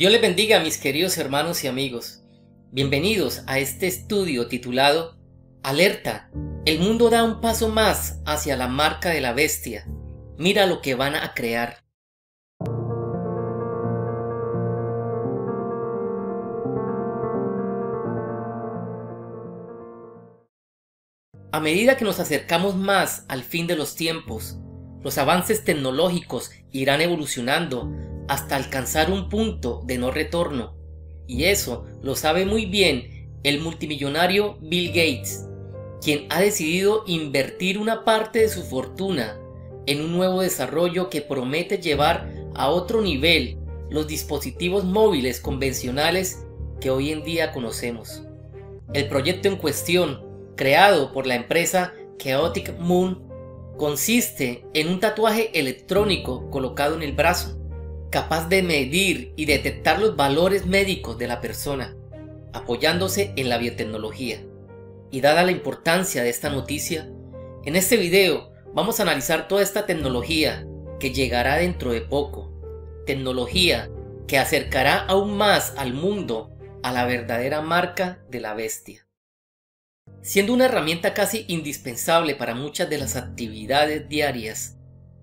Dios les bendiga, mis queridos hermanos y amigos. Bienvenidos a este estudio titulado Alerta, el mundo da un paso más hacia la marca de la bestia. Mira lo que van a crear. A medida que nos acercamos más al fin de los tiempos, los avances tecnológicos irán evolucionando hasta alcanzar un punto de no retorno. Y eso lo sabe muy bien el multimillonario Bill Gates, quien ha decidido invertir una parte de su fortuna en un nuevo desarrollo que promete llevar a otro nivel los dispositivos móviles convencionales que hoy en día conocemos. El proyecto en cuestión, creado por la empresa Chaotic Moon, consiste en un tatuaje electrónico colocado en el brazo, capaz de medir y detectar los valores médicos de la persona, apoyándose en la biotecnología. Y dada la importancia de esta noticia, en este video vamos a analizar toda esta tecnología que llegará dentro de poco, tecnología que acercará aún más al mundo a la verdadera marca de la bestia. Siendo una herramienta casi indispensable para muchas de las actividades diarias,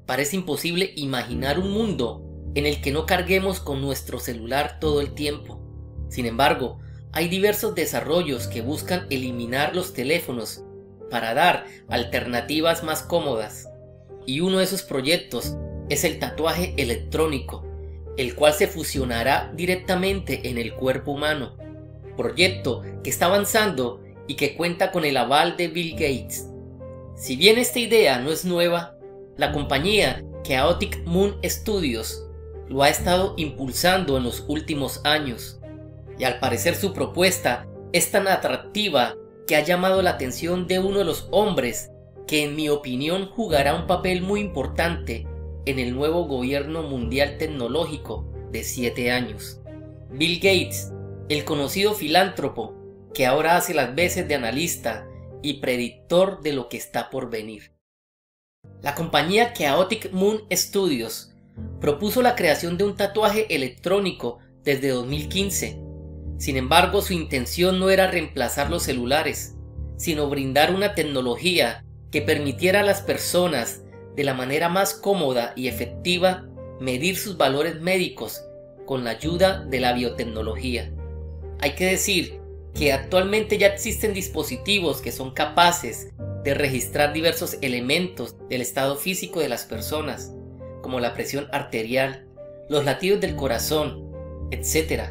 parece imposible imaginar un mundo en el que no carguemos con nuestro celular todo el tiempo. Sin embargo, hay diversos desarrollos que buscan eliminar los teléfonos para dar alternativas más cómodas. Y uno de esos proyectos es el tatuaje electrónico, el cual se fusionará directamente en el cuerpo humano. Proyecto que está avanzando y que cuenta con el aval de Bill Gates. Si bien esta idea no es nueva, la compañía Chaotic Moon Studios lo ha estado impulsando en los últimos años, y al parecer su propuesta es tan atractiva que ha llamado la atención de uno de los hombres que, en mi opinión, jugará un papel muy importante en el nuevo gobierno mundial tecnológico de 7 años. Bill Gates, el conocido filántropo que ahora hace las veces de analista y predictor de lo que está por venir. La compañía Chaotic Moon Studios propuso la creación de un tatuaje electrónico desde 2015. Sin embargo, su intención no era reemplazar los celulares, sino brindar una tecnología que permitiera a las personas, de la manera más cómoda y efectiva, medir sus valores médicos con la ayuda de la biotecnología. Hay que decir que actualmente ya existen dispositivos que son capaces de registrar diversos elementos del estado físico de las personas, como la presión arterial, los latidos del corazón, etc.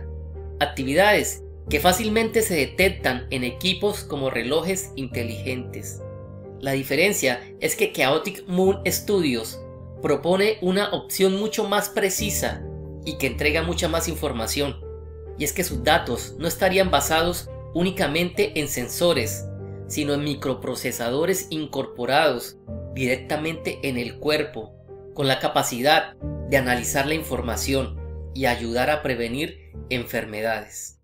Actividades que fácilmente se detectan en equipos como relojes inteligentes. La diferencia es que Chaotic Moon Studios propone una opción mucho más precisa y que entrega mucha más información, y es que sus datos no estarían basados únicamente en sensores, sino en microprocesadores incorporados directamente en el cuerpo, con la capacidad de analizar la información y ayudar a prevenir enfermedades.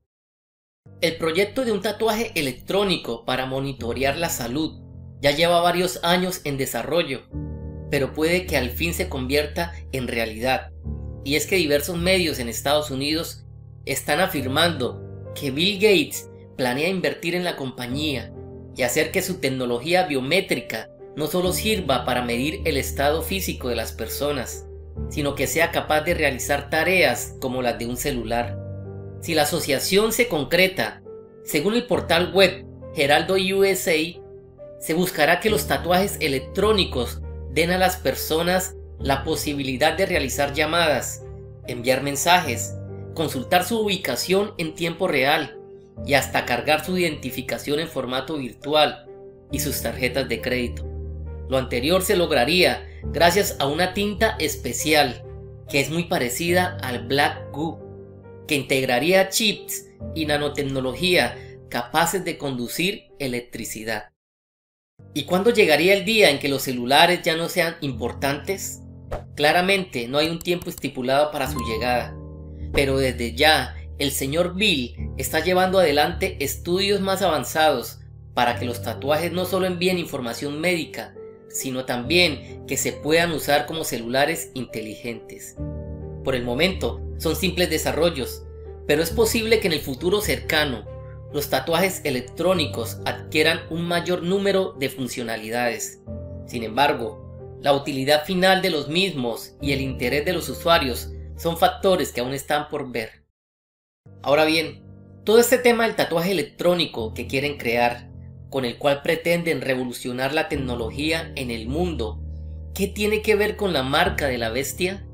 El proyecto de un tatuaje electrónico para monitorear la salud ya lleva varios años en desarrollo, pero puede que al fin se convierta en realidad. Y es que diversos medios en Estados Unidos están afirmando que Bill Gates planea invertir en la compañía y hacer que su tecnología biométrica no solo sirva para medir el estado físico de las personas, sino que sea capaz de realizar tareas como las de un celular. Si la asociación se concreta, según el portal web Geraldo USA, se buscará que los tatuajes electrónicos den a las personas la posibilidad de realizar llamadas, enviar mensajes, consultar su ubicación en tiempo real y hasta cargar su identificación en formato virtual y sus tarjetas de crédito. Lo anterior se lograría gracias a una tinta especial que es muy parecida al Black Goo, que integraría chips y nanotecnología capaces de conducir electricidad. ¿Y cuándo llegaría el día en que los celulares ya no sean importantes? Claramente no hay un tiempo estipulado para su llegada, pero desde ya el señor Bill está llevando adelante estudios más avanzados para que los tatuajes no solo envíen información médica, sino también que se puedan usar como celulares inteligentes. Por el momento, son simples desarrollos, Pero es posible que en el futuro cercano los tatuajes electrónicos adquieran un mayor número de funcionalidades. Sin embargo, la utilidad final de los mismos y el interés de los usuarios son factores que aún están por ver. Ahora bien, todo este tema del tatuaje electrónico que quieren crear, con el cual pretenden revolucionar la tecnología en el mundo, ¿qué tiene que ver con la marca de la bestia?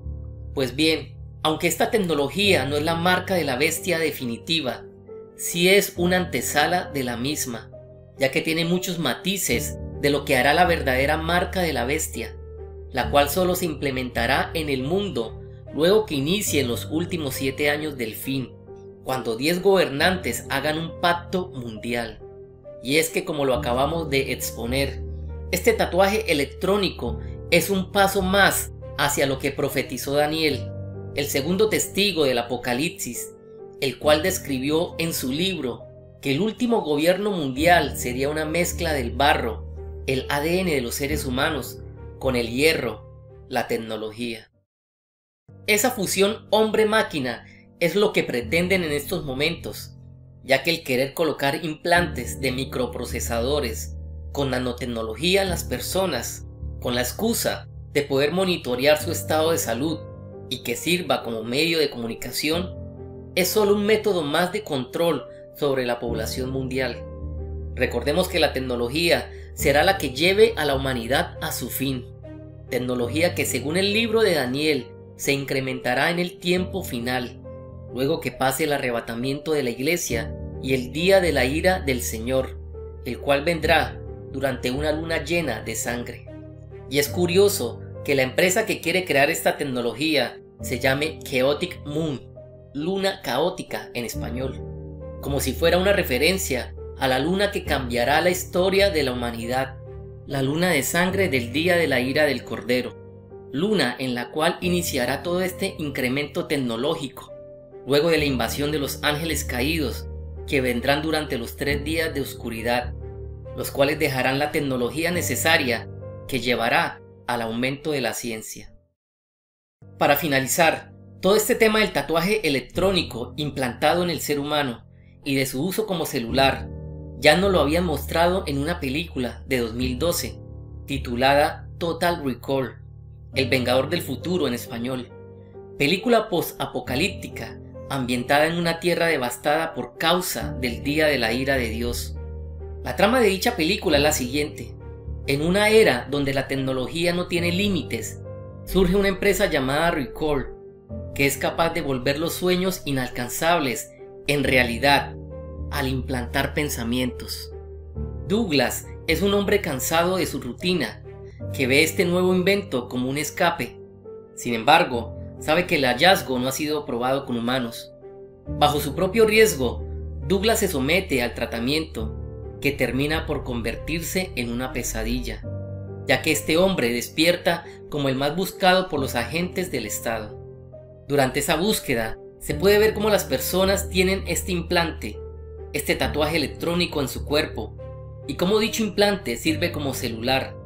Pues bien, aunque esta tecnología no es la marca de la bestia definitiva, sí es una antesala de la misma, ya que tiene muchos matices de lo que hará la verdadera marca de la bestia, la cual solo se implementará en el mundo luego que inicien los últimos 7 años del fin, cuando 10 gobernantes hagan un pacto mundial. Y es que, como lo acabamos de exponer, este tatuaje electrónico es un paso más hacia lo que profetizó Daniel, el segundo testigo del Apocalipsis, el cual describió en su libro que el último gobierno mundial sería una mezcla del barro, el ADN de los seres humanos, con el hierro, la tecnología. Esa fusión hombre-máquina es lo que pretenden en estos momentos, ya que el querer colocar implantes de microprocesadores con nanotecnología en las personas, con la excusa de poder monitorear su estado de salud y que sirva como medio de comunicación, es solo un método más de control sobre la población mundial. Recordemos que la tecnología será la que lleve a la humanidad a su fin, tecnología que, según el libro de Daniel, se incrementará en el tiempo final, luego que pase el arrebatamiento de la iglesia y el día de la ira del Señor, el cual vendrá durante una luna llena de sangre. Y es curioso que la empresa que quiere crear esta tecnología se llame Chaotic Moon, luna caótica en español, como si fuera una referencia a la luna que cambiará la historia de la humanidad, la luna de sangre del día de la ira del Cordero, luna en la cual iniciará todo este incremento tecnológico, luego de la invasión de los ángeles caídos que vendrán durante los 3 días de oscuridad, los cuales dejarán la tecnología necesaria que llevará al aumento de la ciencia. Para finalizar, todo este tema del tatuaje electrónico implantado en el ser humano y de su uso como celular, ya nos lo habían mostrado en una película de 2012 titulada Total Recall, El Vengador del Futuro en español, película post-apocalíptica ambientada en una tierra devastada por causa del día de la ira de Dios. La trama de dicha película es la siguiente: en una era donde la tecnología no tiene límites, surge una empresa llamada Recall, que es capaz de volver los sueños inalcanzables en realidad al implantar pensamientos. Douglas es un hombre cansado de su rutina, que ve este nuevo invento como un escape. Sin embargo, sabe que el hallazgo no ha sido probado con humanos. Bajo su propio riesgo, Douglas se somete al tratamiento, que termina por convertirse en una pesadilla, ya que este hombre despierta como el más buscado por los agentes del Estado. Durante esa búsqueda, se puede ver cómo las personas tienen este implante, este tatuaje electrónico en su cuerpo, y cómo dicho implante sirve como celular,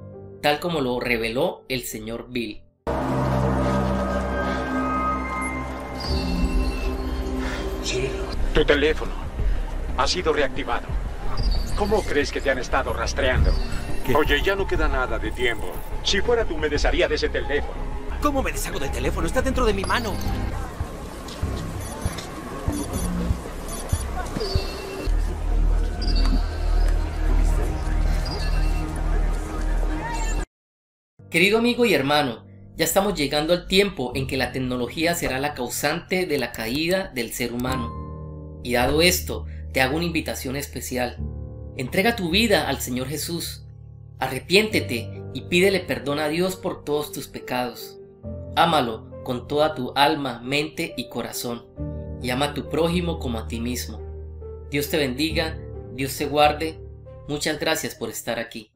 tal como lo reveló el señor Bill. Sí, tu teléfono ha sido reactivado. ¿Cómo crees que te han estado rastreando? ¿Qué? Oye, ya no queda nada de tiempo. Si fuera tú, me desharía de ese teléfono. ¿Cómo me deshago del teléfono? Está dentro de mi mano. Querido amigo y hermano, ya estamos llegando al tiempo en que la tecnología será la causante de la caída del ser humano. Y dado esto, te hago una invitación especial. Entrega tu vida al Señor Jesús, arrepiéntete y pídele perdón a Dios por todos tus pecados. Ámalo con toda tu alma, mente y corazón, y ama a tu prójimo como a ti mismo. Dios te bendiga, Dios te guarde. Muchas gracias por estar aquí.